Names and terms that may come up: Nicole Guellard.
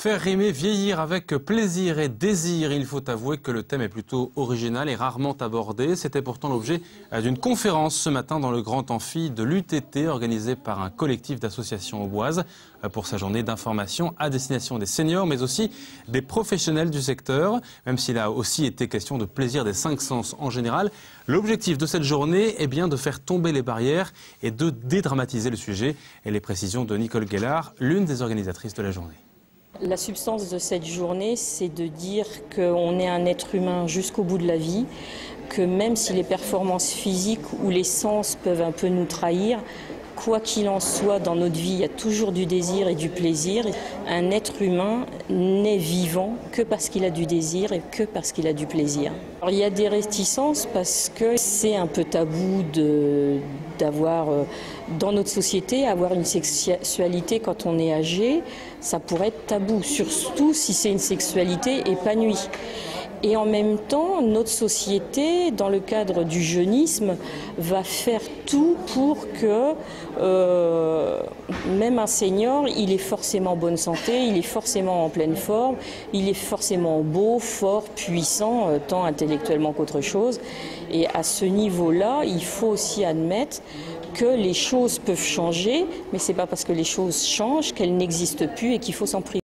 Faire rimer vieillir avec plaisir et désir, il faut avouer que le thème est plutôt original et rarement abordé. C'était pourtant l'objet d'une conférence ce matin dans le Grand Amphi de l'UTT, organisée par un collectif d'associations auboises pour sa journée d'information à destination des seniors, mais aussi des professionnels du secteur. Même s'il a aussi été question de plaisir des 5 sens en général, l'objectif de cette journée est bien de faire tomber les barrières et de dédramatiser le sujet. Et les précisions de Nicole Guellard, l'une des organisatrices de la journée. La substance de cette journée, c'est de dire qu'on est un être humain jusqu'au bout de la vie, que même si les performances physiques ou les sens peuvent un peu nous trahir, quoi qu'il en soit, dans notre vie, il y a toujours du désir et du plaisir. Un être humain n'est vivant que parce qu'il a du désir et que parce qu'il a du plaisir. Alors, il y a des réticences parce que c'est un peu tabou d'avoir, dans notre société, avoir une sexualité quand on est âgé. Ça pourrait être tabou, surtout si c'est une sexualité épanouie. Et en même temps, notre société, dans le cadre du jeunisme, va faire tout pour que même un senior, il est forcément en bonne santé, il est forcément en pleine forme, il est forcément beau, fort, puissant, tant intellectuellement qu'autre chose. Et à ce niveau-là, il faut aussi admettre que les choses peuvent changer, mais c'est pas parce que les choses changent qu'elles n'existent plus et qu'il faut s'en priver.